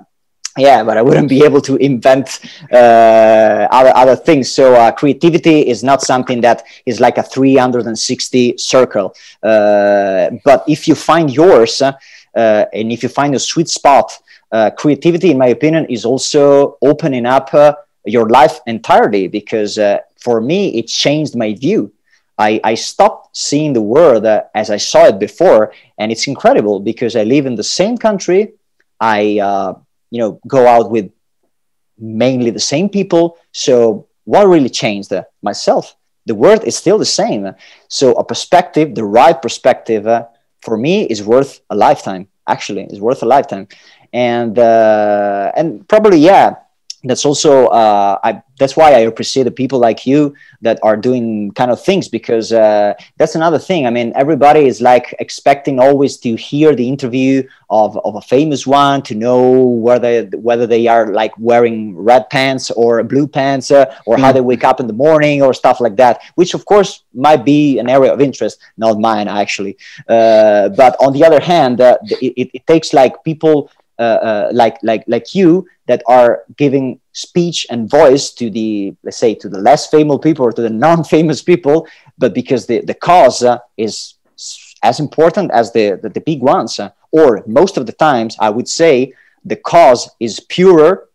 Yeah, but I wouldn't be able to invent uh, other, other things. So uh, creativity is not something that is like a three hundred sixty circle. Uh, but if you find yours uh, and if you find a sweet spot, uh, creativity, in my opinion, is also opening up uh, your life entirely, because uh, for me, it changed my view. I, I stopped seeing the world uh, as I saw it before. And it's incredible because I live in the same country. I... Uh, you know, go out with mainly the same people. So what really changed? Uh, myself. The world is still the same. So a perspective, the right perspective, uh, for me is worth a lifetime. Actually, it's worth a lifetime. And uh, and probably, yeah, that's also, uh, I, that's why I appreciate the people like you that are doing kind of things, because uh, that's another thing. I mean, everybody is like expecting always to hear the interview of, of a famous one, to know whether, whether they are like wearing red pants or blue pants uh, or mm. how they wake up in the morning or stuff like that, which of course might be an area of interest, not mine actually. Uh, but on the other hand, uh, it, it takes like people uh, uh, like like like you that are giving speech and voice to the, let's say, to the less famous people or to the non-famous people, but because the the cause uh, is as important as the the, the big ones, uh, or most of the times, I would say the cause is purer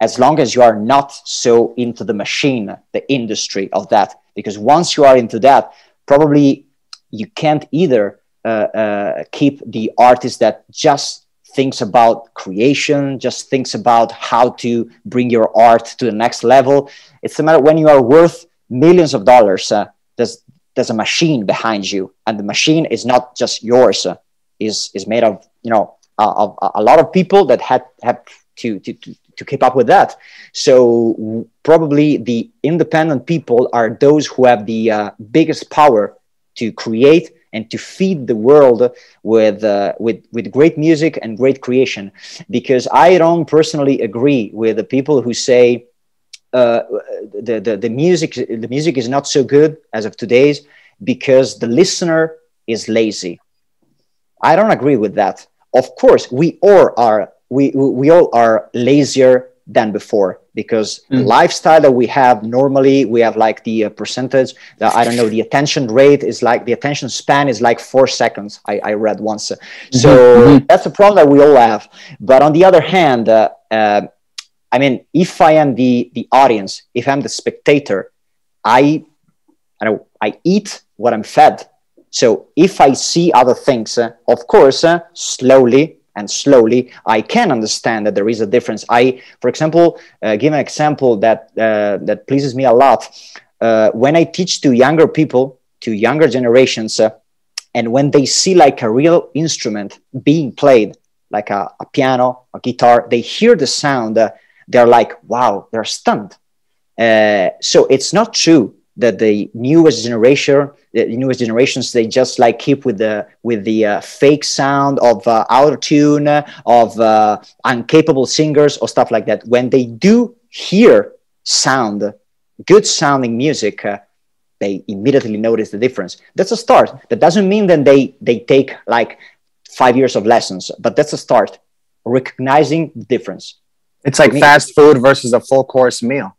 as long as you are not so into the machine, the industry of that. Because once you are into that, probably you can't either uh, uh, keep the artist that just thinks about creation, just thinks about how to bring your art to the next level. It's the matter when you are worth millions of dollars, uh, there's, there's a machine behind you. And the machine is not just yours, uh, is, is made of, you know, uh, of a lot of people that had, had to, to, to to keep up with that. So probably the independent people are those who have the uh, biggest power to create and to feed the world with, uh, with, with great music and great creation. Because I don't personally agree with the people who say uh, the, the, the, music, the music is not so good as of today's because the listener is lazy. I don't agree with that. Of course, we all are We, we all are lazier than before because mm. the lifestyle that we have normally, we have like the uh, percentage, the, I don't know, the attention rate is like, the attention span is like four seconds, I, I read once. So mm-hmm. that's a problem that we all have. But on the other hand, uh, uh, I mean, if I am the, the audience, if I'm the spectator, I, I, don't, I eat what I'm fed. So if I see other things, uh, of course, uh, slowly, and slowly, I can understand that there is a difference. I, for example, uh, give an example that, uh, that pleases me a lot. Uh, when I teach to younger people, to younger generations, uh, and when they see like a real instrument being played, like a, a piano, a guitar, they hear the sound, uh, they're like, wow, they're stunned. Uh, so it's not true that the newest generation, the newest generations, they just like keep with the with the uh, fake sound of uh, auto tune, of uh, incapable singers or stuff like that. When they do hear sound, good sounding music, uh, they immediately notice the difference. That's a start. That doesn't mean that they they take like five years of lessons, but that's a start. Recognizing the difference. It's like fast food versus a full course meal.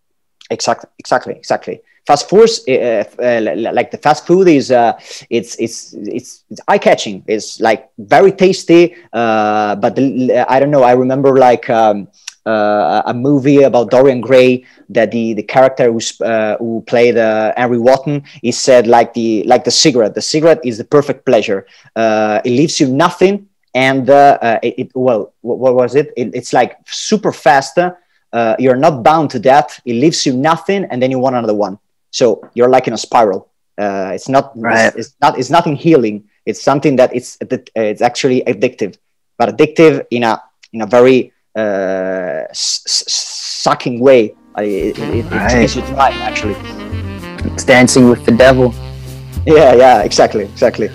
Exactly. Exactly. Exactly. Fast food, uh, uh, like the fast food is, uh, it's, it's, it's, it's eye-catching. It's like very tasty, uh, but the, I don't know. I remember like um, uh, a movie about Dorian Gray that the, the character who, uh, who played uh, Henry Wotton, he said like the, like the cigarette, the cigarette is the perfect pleasure. Uh, it leaves you nothing. And uh, uh, it, it, well, what was it? it it's like super fast. Uh, you're not bound to that. It leaves you nothing. And then you want another one. So you're like in a spiral. Uh, it's not, right. it's, it's not, it's nothing healing. It's something that it's, it's actually addictive, but addictive in a, in a very uh, s s sucking way. It, it, right. It takes you to life, actually. It's dancing with the devil. Yeah, yeah, exactly, exactly.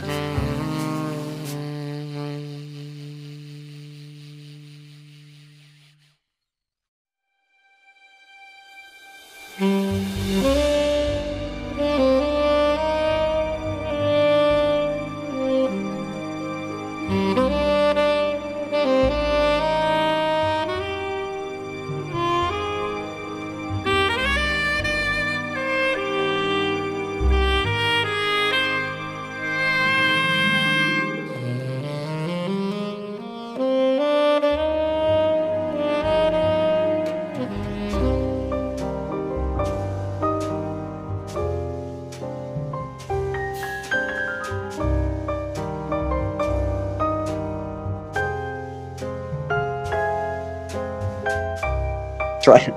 Right.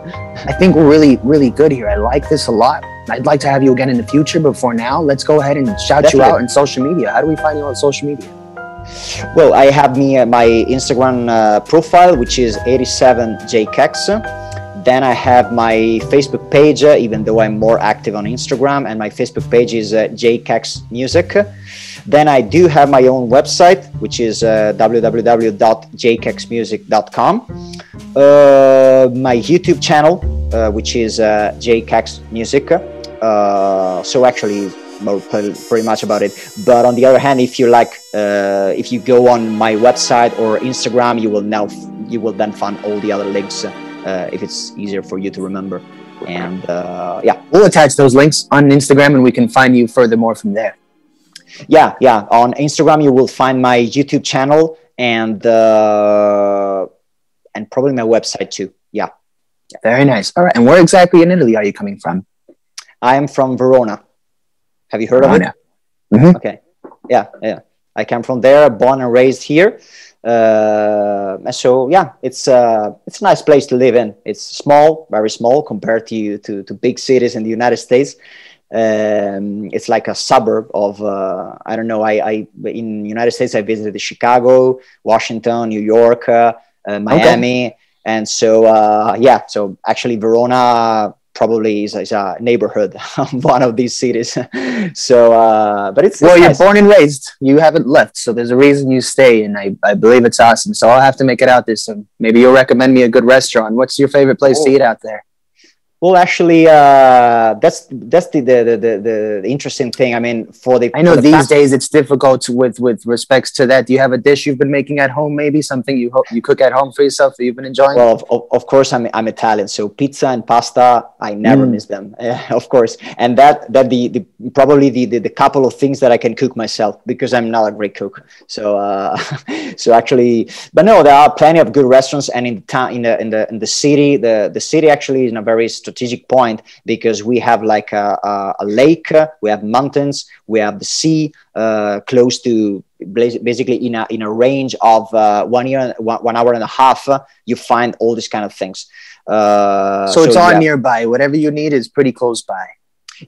I think we're really, really good here. I like this a lot. I'd like to have you again in the future, but for now, let's go ahead and shout Definitely. you out on social media. How do we find you on social media? Well, I have me, uh, my Instagram uh, profile, which is eighty-seven Jake X. Then I have my Facebook page, uh, even though I'm more active on Instagram, and my Facebook page is uh, Jake X Music. Then I do have my own website, which is uh, w w w dot jake x music dot com. Uh, my YouTube channel, uh, which is uh, Jake X Music. Uh, so actually, well, pretty much about it. But on the other hand, if you like, uh, if you go on my website or Instagram, you will now you will then find all the other links uh, if it's easier for you to remember. And uh, yeah, we'll attach those links on Instagram, and we can find you furthermore from there. Yeah, yeah. On Instagram, you will find my YouTube channel and uh, and probably my website too. Yeah. Very nice. All right. And where exactly in Italy are you coming from? I am from Verona. Have you heard Verona. of it? Mm-hmm. Okay. Yeah, yeah. I came from there, born and raised here. Uh, so yeah, it's uh, it's a nice place to live in. It's small, very small compared to to, to big cities in the United States. Um, it's like a suburb of uh, I don't know. I, I in the United States I visited Chicago, Washington, New York, uh, uh, Miami, okay. and so uh, yeah. So actually, Verona probably is, is a neighborhood of one of these cities. so, uh, but it's well, it's you're nice. born and raised. You haven't left, so there's a reason you stay, and I, I believe it's awesome. So I'll have to make it out this summer. Maybe you'll recommend me a good restaurant. What's your favorite place oh. to eat out there? Well, actually, uh, that's that's the the, the the the interesting thing. I mean, for the I know the these days it's difficult to, with with respects to that. Do you have a dish you've been making at home? Maybe something you hope you cook at home for yourself that you've been enjoying. Well, of, of course, I'm I'm Italian, so pizza and pasta, I never mm. miss them, uh, of course. And that that the, the probably the, the the couple of things that I can cook myself because I'm not a great cook. So uh, so actually, but no, there are plenty of good restaurants, and in the town, in the in the in the city, the the city actually is in a very strategic point because we have like a, a, a lake, we have mountains, we have the sea, uh, close to basically in a in a range of uh, one year, one, one hour and a half. Uh, you find all these kind of things. Uh, so it's so, all yeah. nearby. Whatever you need is pretty close by.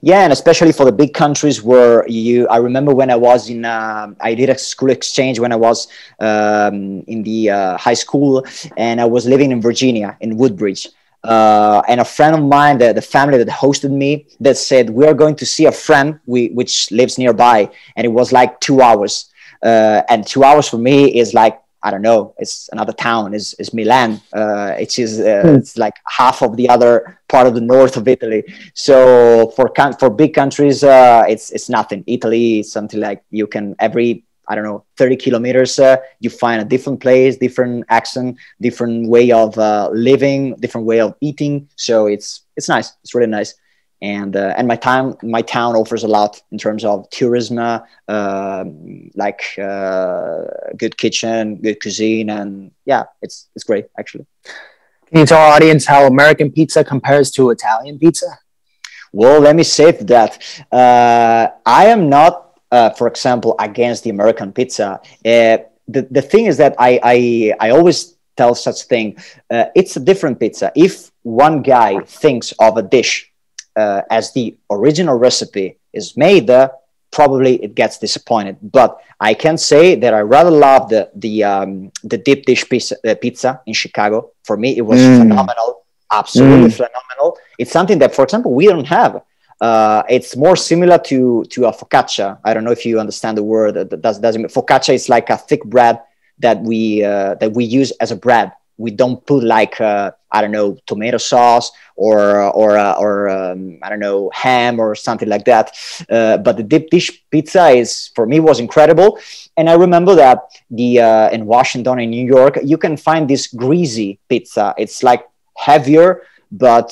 Yeah, and especially for the big countries where you, I remember when I was in, uh, I did a school exchange when I was um, in the uh, high school, and I was living in Virginia in Woodbridge. Uh, and a friend of mine, the, the family that hosted me, that said, we are going to see a friend we, which lives nearby. And it was like two hours. Uh, and two hours for me is like, I don't know, it's another town, is is Milan. Uh, it is, uh, hmm. It's like half of the other part of the north of Italy. So for for big countries, uh, it's, it's nothing. Italy is something like you can every... I don't know, thirty kilometers, uh, you find a different place, different accent, different way of uh, living, different way of eating. So it's it's nice. It's really nice. And uh, and my time, my town offers a lot in terms of tourism, uh, uh, like uh, good kitchen, good cuisine. And yeah, it's it's great, actually. Can you tell our audience how American pizza compares to Italian pizza? Well, let me say that uh, I am not, Uh, for example, against the American pizza. Uh, the, the thing is that I, I, I always tell such thing. Uh, it's a different pizza. If one guy thinks of a dish uh, as the original recipe is made, uh, probably it gets disappointed. But I can say that I rather love the, the, um, the deep dish pizza, uh, pizza in Chicago. For me, it was mm. phenomenal. Absolutely mm. phenomenal. It's something that, for example, we don't have. Uh, it's more similar to to a focaccia. I don't know if you understand the word. That does, doesn't focaccia is like a thick bread that we uh, that we use as a bread. We don't put like uh, I don't know tomato sauce or or uh, or um, I don't know ham or something like that. Uh, but the deep dish pizza is for me was incredible, and I remember that the uh, in Washington and New York you can find this greasy pizza. It's like heavier, but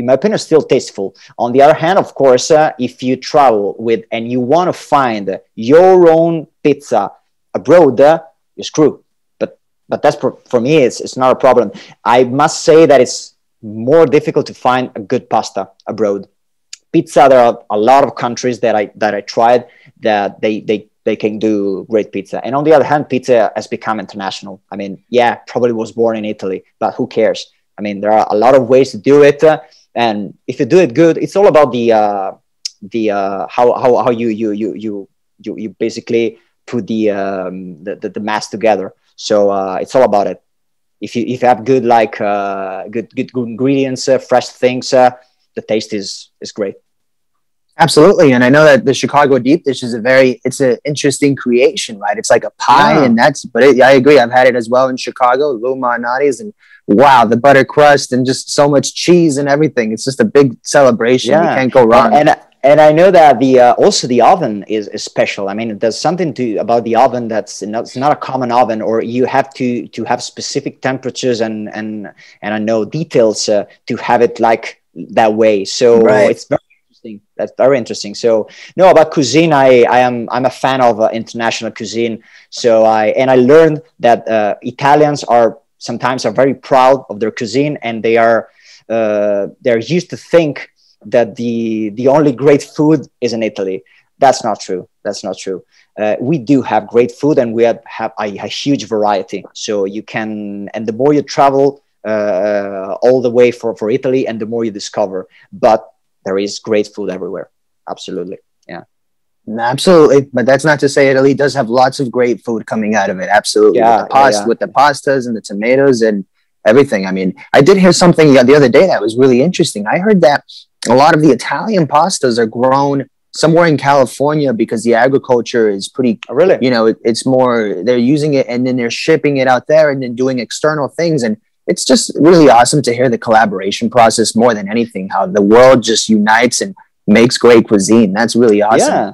in my opinion, still tasteful. On the other hand, of course, uh, if you travel with and you want to find your own pizza abroad, uh, you're screwed. But but that's for, for me, it's it's not a problem. I must say that it's more difficult to find a good pasta abroad. Pizza, there are a lot of countries that I that I tried that they they they can do great pizza. And on the other hand, pizza has become international. I mean, yeah, probably was born in Italy, but who cares? I mean, there are a lot of ways to do it. Uh, And if you do it good, it's all about the uh, the uh, how how how you you you you you, you basically put the, um, the the the mass together. So uh, it's all about it. If you if you have good like uh, good good good ingredients, uh, fresh things, uh, the taste is is great. Absolutely, and I know that the Chicago deep dish is a very it's an interesting creation, right? It's like a pie, yeah. and that's. But it, I agree. I've had it as well in Chicago, Lou Malnati's, and. Wow, the butter crust and just so much cheese and everything. It's just a big celebration. Yeah. You can't go wrong. And, and And I know that the uh, also the oven is, is special. I mean, there's something to about the oven that's not, it's not a common oven, or you have to to have specific temperatures and and and I know details uh, to have it like that way. So right. It's very interesting. That's very interesting. So no, about cuisine, I I am I'm a fan of uh, international cuisine. So I and I learned that uh, Italians are sometimes are very proud of their cuisine, and they are uh, they're used to think that the the only great food is in Italy. That's not true. That's not true. Uh, we do have great food, and we have, have a, a huge variety. So you can, and the more you travel uh, all the way for, for Italy, and the more you discover. But there is great food everywhere. Absolutely. Yeah. Absolutely. But that's not to say Italy does have lots of great food coming out of it. Absolutely. Yeah, with the pasta, yeah, yeah. with the pastas and the tomatoes and everything. I mean, I did hear something the other day that was really interesting. I heard that a lot of the Italian pastas are grown somewhere in California because the agriculture is pretty, oh, really? you know, it, it's more, they're using it and then they're shipping it out there and then doing external things. And it's just really awesome to hear the collaboration process more than anything, how the world just unites and makes great cuisine. That's really awesome. Yeah.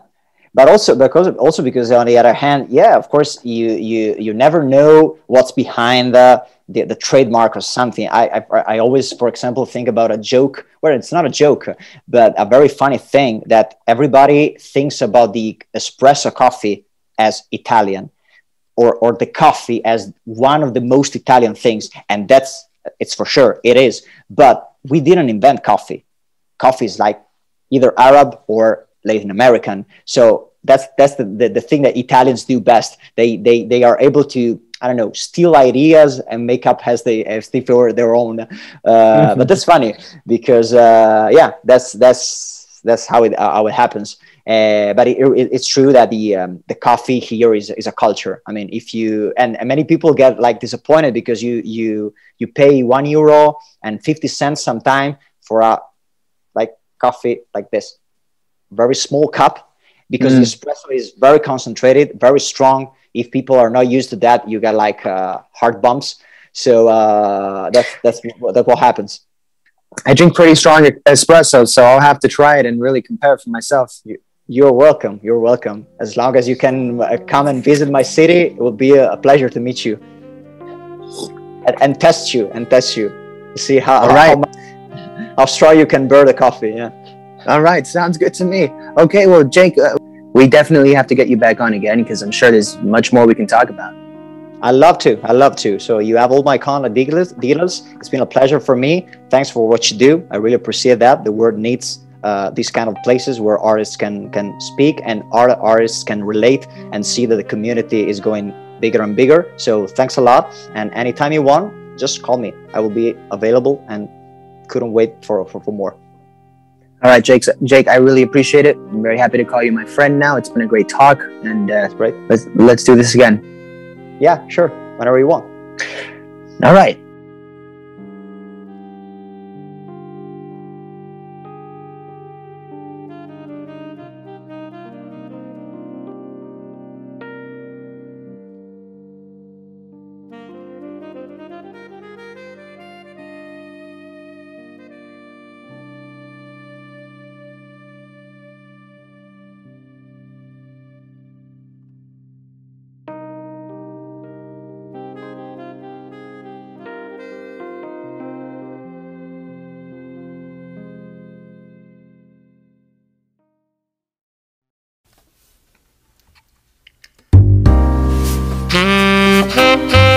But also because, also because on the other hand, yeah, of course, you you you never know what's behind the the, the trademark or something. I, I I always, for example, think about a joke. Well, it's not a joke, but a very funny thing that everybody thinks about the espresso coffee as Italian, or or the coffee as one of the most Italian things, and that's it's for sure it is. But we didn't invent coffee. Coffee is like either Arab or Latin American. So that's that's the, the, the thing that Italians do best. They they they are able to, I don't know, steal ideas and make up as they as they were their own. Uh, mm-hmm. But that's funny because uh, yeah, that's that's that's how it uh, how it happens. Uh, but it, it, it's true that the um, the coffee here is is a culture. I mean, if you and, and many people get like disappointed because you you you pay one euro and fifty cents sometime for a like coffee like this. Very small cup, because mm. the espresso is very concentrated, very strong. If people are not used to that, you get like uh, heart bumps. So uh, that's that's that's what happens. I drink pretty strong espresso, so I'll have to try it and really compare it for myself. You're welcome. You're welcome. As long as you can uh, come and visit my city, it will be a pleasure to meet you and, and test you and test you. See how All right. how, much, how strong you can burn the coffee. Yeah. All right. Sounds good to me. Okay. Well, Jake, uh, we definitely have to get you back on again because I'm sure there's much more we can talk about. I love to. I love to. So you have all my contact details. It's been a pleasure for me. Thanks for what you do. I really appreciate that. The world needs uh, these kind of places where artists can, can speak and art, artists can relate and see that the community is going bigger and bigger. So thanks a lot. And anytime you want, just call me. I will be available and couldn't wait for, for, for more. All right, Jake, Jake, I really appreciate it. I'm very happy to call you my friend now. It's been a great talk, and uh, great. Let's, let's do this again. Yeah, sure. Whenever you want. All right. Thank you.